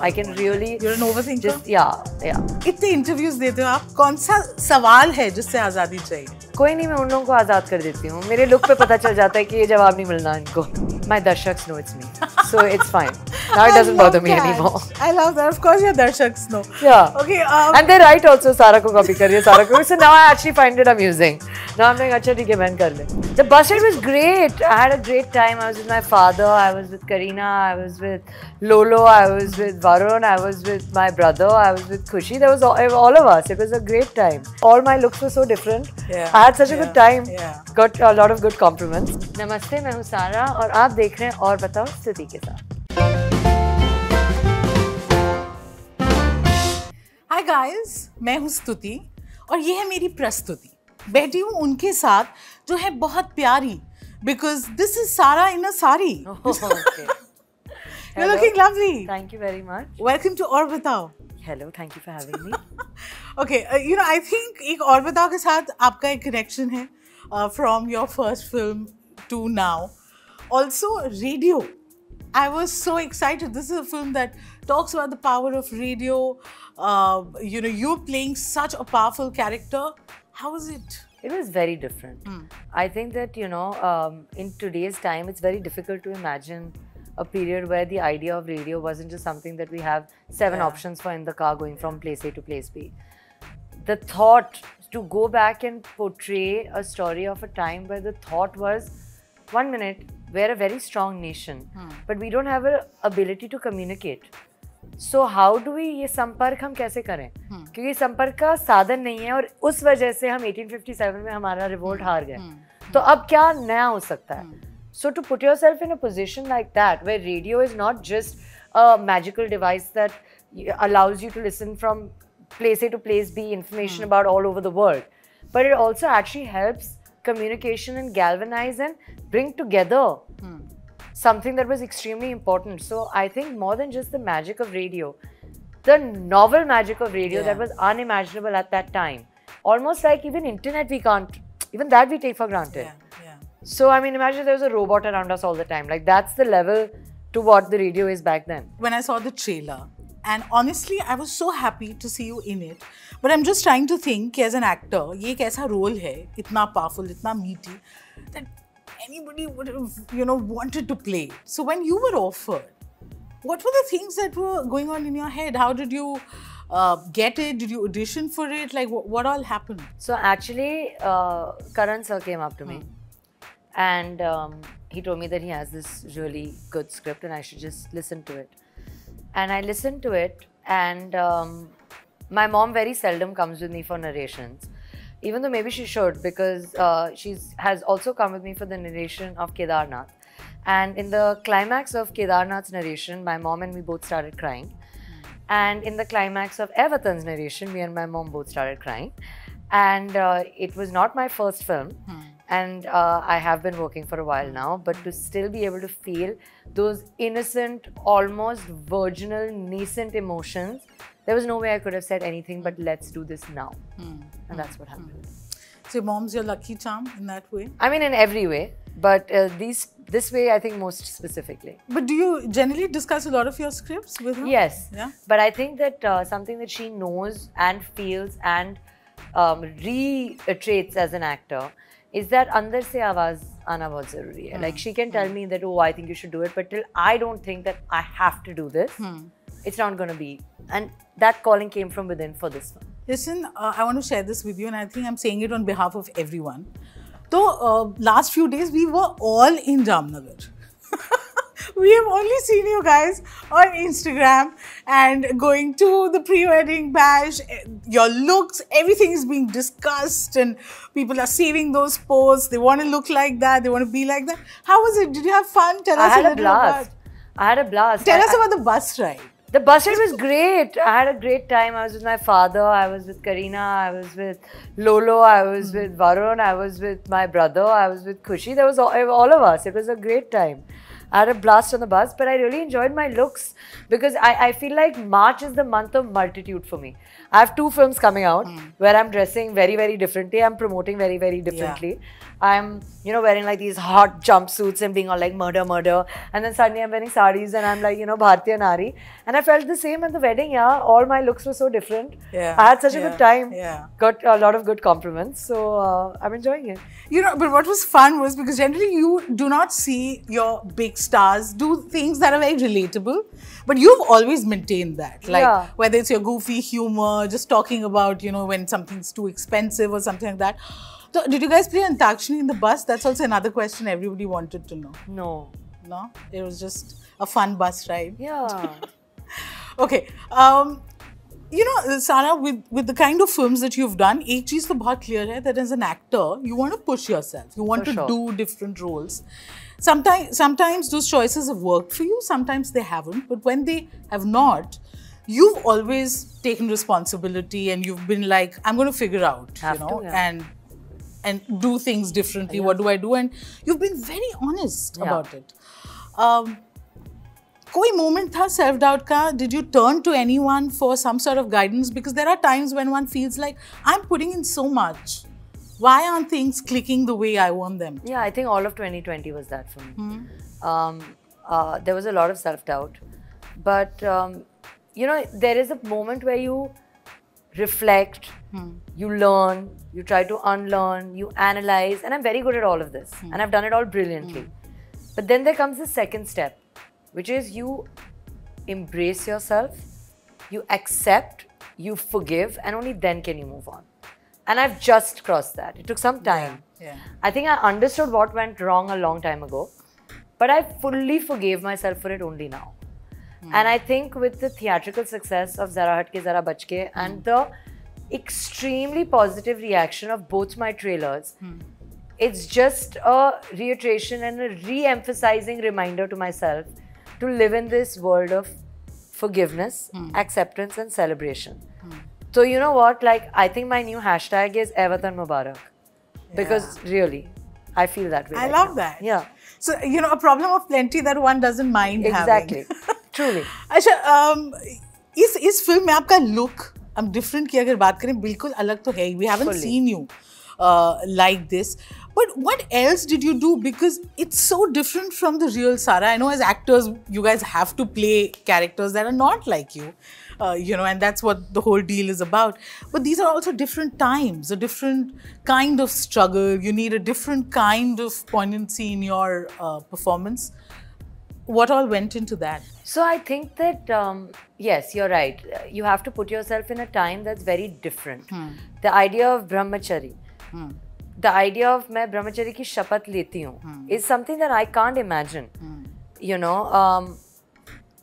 I can really. You're an overthinker. Just yeah. इतने interviews देते हो आप, कौन सा सवाल है जिससे आजादी चाहिए? कोई नहीं, मैं उन लोगों को आजाद कर देती हूँ। मेरे look पे पता चल जाता है कि ये जवाब नहीं मिलना इनको। My darshaks know it's me, so it's fine. Now it doesn't bother me anymore. I love that. Of course, your darshaks know. Yeah. Okay. And they're right also. Sara को copy कर रही है, Sara को. So now I actually find it amusing. Now I'm like, अच्छा ठीक है, मैं कर ले. The bus ride was great. I had a great time. I was with my father. I was with Kareena. I was with Lolo. I was with Varun. I was with my brother. I was with Khushi. There was all of us. It was a great time. All my looks were so different. Yeah. I had such a good time. Yeah. Got a lot of good compliments. Namaste. मैं हूँ Sara और आप देख रहे हैं और बताओ स्तुति के साथ. Hi guys, मैं हूँ स्तुति और ये है मेरी प्रस्तुति. बैठी हूँ उनके साथ जो है बहुत प्यारी, because this is Sara in a sari. Oh, okay. You're looking lovely. Thank you very much. Welcome to Aur Batao. Hello, thank you for having me. Okay, you know I think एक और बताओ के साथ आपका एक connection है from your first film to now. Also, radio. I was so excited. This is a film that talks about the power of radio. You know, you playing such a powerful character. How was it? It was very different. I think that, you know, in today's time, it's very difficult to imagine a period where the idea of radio wasn't just something that we have seven options for in the car going from place A to place B. The thought to go back and portray a story of a time where the thought was, one minute, we're a very strong nation, but we don't have an ability to communicate. So how do we ये संपर्क हम कैसे करें? क्योंकि संपर्क का साधन नहीं है और उस वजह से हम 1857 में हमारा रिवोल्ट हार गए. तो अब क्या नया हो सकता है? So to put yourself in a position like that where radio is not just a magical device that allows you to listen from place A to place B information about all over the world, but it also actually helps communication and galvanize and bring together something that was extremely important. So I think more than just the magic of radio, the novel magic of radio that was unimaginable at that time. Almost like even internet we can't, even that we take for granted. So I mean imagine there was a robot around us all the time. Like that's the level to what the radio is back then. When I saw the trailer, and honestly, I was so happy to see you in it. But I'm just trying to think as an actor, ये कैसा role है, इतना powerful, इतना meaty, that anybody would have, you know, wanted to play. So when you were offered, what were the things that were going on in your head? How did you get it? Did you audition for it? Like what all happened? So actually, Karan sir came up to me, and he told me that he has this really good script, and I should just listen to it. And I listened to it, and my mom very seldom comes with me for narrations, even though maybe she should, because she has also come with me for the narration of Kedarnath. And in the climax of Kedarnath's narration, my mom and me both started crying. And in the climax of Ae Watan's narration, me and my mom both started crying. And it was not my first film. And I have been working for a while now, but to still be able to feel those innocent, almost virginal, nascent emotions, there was no way I could have said anything but let's do this now. And that's what happened. So mom's your lucky charm in that way? I mean in every way, but this way I think most specifically. But do you generally discuss a lot of your scripts with her? Yes, but I think that something that she knows and feels and reiterates as an actor is that andar se awaaz aana bahut zaruri hai. Like she can tell me that, oh, I think you should do it, but till I don't think that I have to do this, it's not going to be. And that calling came from within for this one. Listen, I want to share this with you, and I think I'm saying it on behalf of everyone. So last few days we were all in Jamnagar. We have only seen you guys on Instagram and going to the pre-wedding bash. Your looks, everything is being discussed and people are saving those posts. They want to look like that. They want to be like that. How was it? Did you have fun? Tell us a little about it. I had a blast. Tell us about the bus ride. The bus ride was great. I had a great time. I was with my father. I was with Kareena. I was with Lolo. I was with Varun. I was with my brother. I was with Khushi. There was all of us. It was a great time. I had a blast on the bus, but I really enjoyed my looks because I feel like March is the month of multitude for me. I have two films coming out where I'm dressing very, very differently. I'm promoting very, very differently. Yeah. I'm, you know, wearing like these hot jumpsuits and being all like murder, murder. And then suddenly I'm wearing sarees and I'm like, you know, Bhartiya Nari. And I felt the same at the wedding, yeah. All my looks were so different. Yeah. I had such a good time. Yeah. Got a lot of good compliments. So I'm enjoying it. You know, but what was fun was because generally you do not see your big stars do things that are very relatable. But you've always maintained that. Like whether it's your goofy humor, just talking about, you know, when something's too expensive or something like that. So, did you guys play Antakshini in the bus? That's also another question everybody wanted to know. No. No? It was just a fun bus ride. Yeah. Okay. You know, Sara, with the kind of films that you've done, ek cheez to bahut clear hai that as an actor, you want to push yourself. You want to do different roles. Sometimes those choices have worked for you. Sometimes they haven't. But when they have not, you've always taken responsibility and you've been like, I'm going to figure out, and do things differently. What do I do? And you've been very honest about it. Koi moment tha self-doubt ka? Did you turn to anyone for some sort of guidance? Because there are times when one feels like, I'm putting in so much. Why aren't things clicking the way I want them? Yeah, I think all of 2020 was that for me. There was a lot of self-doubt. But, you know, there is a moment where you reflect, you learn, you try to unlearn, you analyze, and I'm very good at all of this. And I've done it all brilliantly. But then there comes the second step, which is you embrace yourself, you accept, you forgive, and only then can you move on. And I've just crossed that. It took some time. Yeah. I think I understood what went wrong a long time ago, but I fully forgave myself for it only now. And I think with the theatrical success of Zara Hatke, Zara Bachke, and the extremely positive reaction of both my trailers, it's just a reiteration and a re-emphasizing reminder to myself to live in this world of forgiveness, acceptance and celebration. So you know what, like I think my new hashtag is Ae Watan Mubarak because really, I feel that way. I love that. Yeah. So, you know, a problem of plenty that one doesn't mind having. Exactly. Truly. Acha, is film mein aapka look, I'm different ki agar baat karein, bilkul alag to hai. We haven't seen you like this. But what else did you do? Because it's so different from the real Sara. I know as actors, you guys have to play characters that are not like you. You know, and that's what the whole deal is about. But these are also different times, a different kind of struggle. You need a different kind of poignancy in your performance. What all went into that? So I think that, yes, you're right. You have to put yourself in a time that's very different. The idea of brahmachari, the idea of main brahmachari ki shapat leti hoon is something that I can't imagine. You know,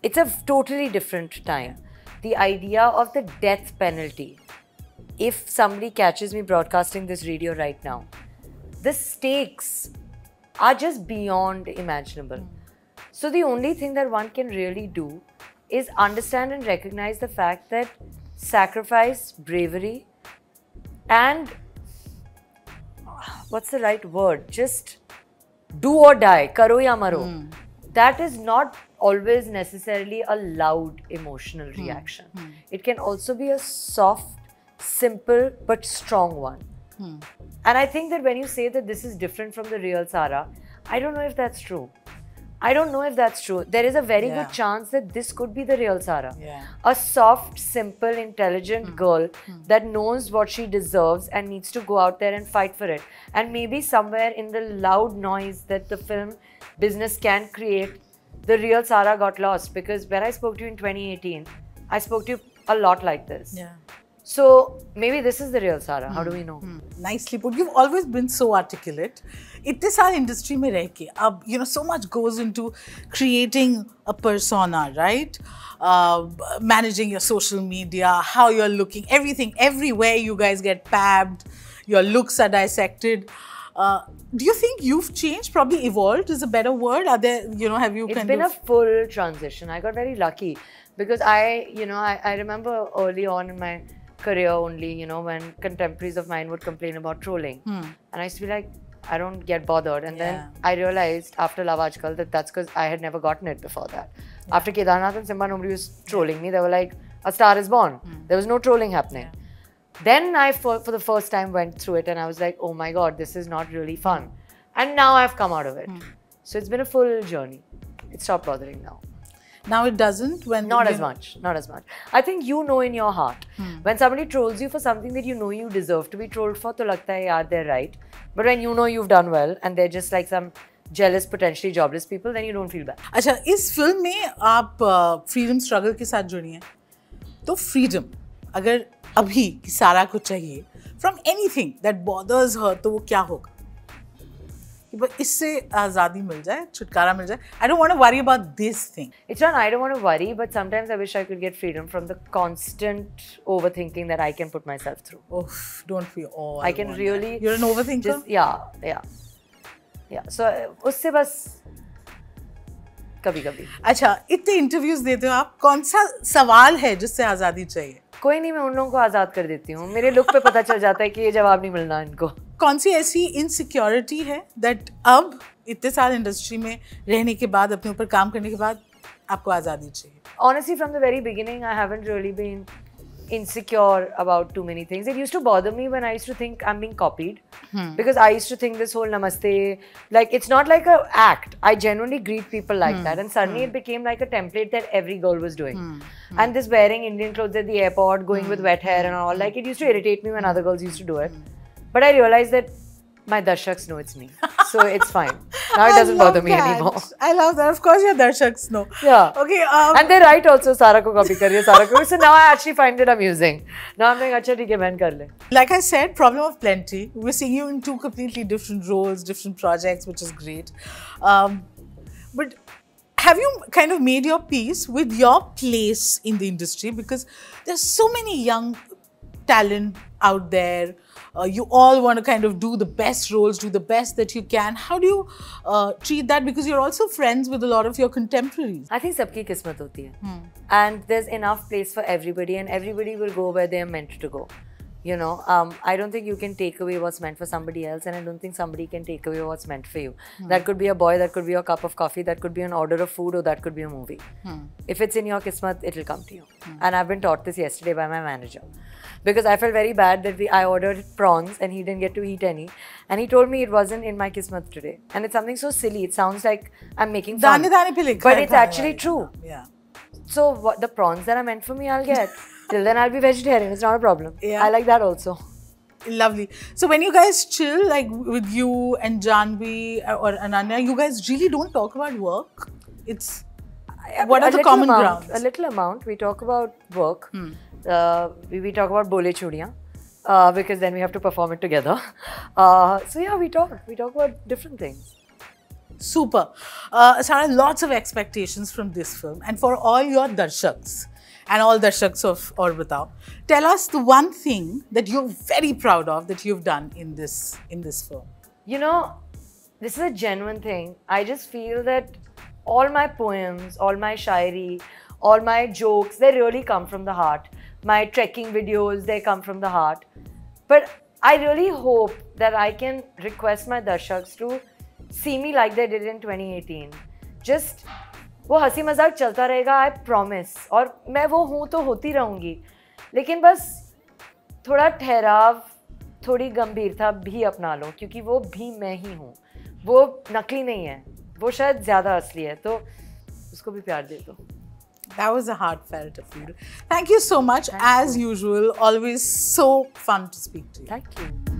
it's a totally different time. The idea of the death penalty. If somebody catches me broadcasting this radio right now, the stakes are just beyond imaginable. So the only thing that one can really do is understand and recognize the fact that sacrifice, bravery, and what's the right word? Just do or die, karo ya maro. That is not always necessarily a loud emotional reaction. It can also be a soft, simple, but strong one. And I think that when you say that this is different from the real Sara, I don't know if that's true. I don't know if that's true. There is a very good chance that this could be the real Sara. A soft, simple, intelligent girl that knows what she deserves and needs to go out there and fight for it. And maybe somewhere in the loud noise that the film business can create, the real Sara got lost. Because when I spoke to you in 2018, I spoke to you a lot like this. So maybe this is the real Sara. How do we know? Nicely put. You've always been so articulate. Itne saal industry mein reh ke, ab, you know, so much goes into creating a persona, right? Managing your social media, how you're looking, everything, everywhere you guys get pabbed, your looks are dissected. Do you think you've changed? Probably evolved is a better word. Are there, you know, have you kind of... It's been a full transition. I got very lucky because I, you know, I remember early on in my career only, you know, when contemporaries of mine would complain about trolling. And I used to be like, I don't get bothered. And then I realized after Love Aaj Kal that that's because I had never gotten it before that. Yeah. After Kedarnath and Simmba, nobody was trolling me. They were like, a star is born. Mm. There was no trolling happening. Yeah. Then I, for the first time, went through it and I was like, oh my God, this is not really fun. And now I've come out of it. Mm. So it's been a full journey. It stopped bothering now. Now it doesn't? Not as much. I think you know in your heart. Mm. When somebody trolls you for something that you know you deserve to be trolled for, to lagta hai, yaar, they're right. But when you know you've done well and they're just like some jealous, potentially jobless people, then you don't feel bad. Achha, is film mein aap freedom struggle ke saath judi hai. To freedom, agar abhi ki Sara ko chahiye, from anything that bothers her, to wo kya hoga? But isse azadi mil jaye, chutkara mil jaye. I don't want to worry about this thing. It's not I don't want to worry, but sometimes I wish I could get freedom from the constant overthinking that I can put myself through. Oh, don't we all? I can really. You're an overthinker? Just, yeah. So, usse bas kabhi kabhi. Acha, itne interviews dete ho aap. Kaun sa sawal hai jisse azadi chahiye? कोई नहीं, मैं उन लोगों को आजाद कर देती हूँ. मेरे लुक पे पता चल जाता है कि ये जवाब नहीं मिलना इनको. कौन सी ऐसी इनसिक्योरिटी है दैट अब इतने साल इंडस्ट्री में रहने के बाद, अपने ऊपर काम करने के बाद, आपको आज़ादी चाहिए? Honestly, from the very beginning, I haven't really been insecure about too many things. It used to bother me when I used to think I'm being copied. Hmm. Because I used to think this whole namaste, like it's not like an act. I genuinely greet people like that, and suddenly it became like a template that every girl was doing. And this wearing Indian clothes at the airport, going with wet hair and all, like it used to irritate me when other girls used to do it. But I realized that my darshaks know it's me. So it's fine. Now it doesn't bother me anymore. I love that. Of course your darshaks know. Yeah. Okay. And they write also, Sara ko copy kar rahi hai, Sara ko. So now I actually find it amusing. Now I'm like, achha, theek hai, main kar le. Like I said, problem of plenty. We're seeing you in two completely different roles, different projects, which is great. But have you kind of made your peace with your place in the industry? Because there's so many young talent out there. You all want to kind of do the best roles, do the best that you can. How do you treat that? Because you're also friends with a lot of your contemporaries. I think sabki kismat hoti hai. And there's enough place for everybody, and everybody will go where they are meant to go. You know, I don't think you can take away what's meant for somebody else, and I don't think somebody can take away what's meant for you. That could be a boy, that could be a cup of coffee, that could be an order of food, or that could be a movie. If it's in your kismat, it'll come to you. And I've been taught this yesterday by my manager. Because I felt very bad that I ordered prawns and he didn't get to eat any. And he told me it wasn't in my kismat today. And it's something so silly, it sounds like I'm making fun. But it's actually true. Yeah. So the prawns that are meant for me, I'll get. Till then, I'll be vegetarian. It's not a problem. Yeah. I like that also. Lovely. So when you guys chill, like with you and Janvi or Ananya, you guys really don't talk about work. It's what are the common grounds? A little amount. We talk about work. We talk about bole chudiyan, because then we have to perform it together. So yeah, we talk. We talk about different things. Super. Sara, lots of expectations from this film and for all your darshaks and all darshaks of Aur Batao. Tell us the one thing that you're very proud of that you've done in this film. You know, this is a genuine thing. I just feel that all my poems, all my shairi, all my jokes, they really come from the heart. My trekking videos, they come from the heart. But I really hope that I can request my darshaks to see me like they did in 2018. Just, वो हंसी मजाक चलता रहेगा, I promise. और मैं वो हूँ तो होती रहूँगी. लेकिन बस थोड़ा ठहराव, थोड़ी गंभीरता भी अपना लो, क्योंकि वो भी मैं ही हूँ. वो नकली नहीं है. वो शायद ज़्यादा असली है. तो उसको भी प्यार दे दो. That was a heartfelt appeal. Thank you so much. As usual, always so fun to speak to you. Thank you.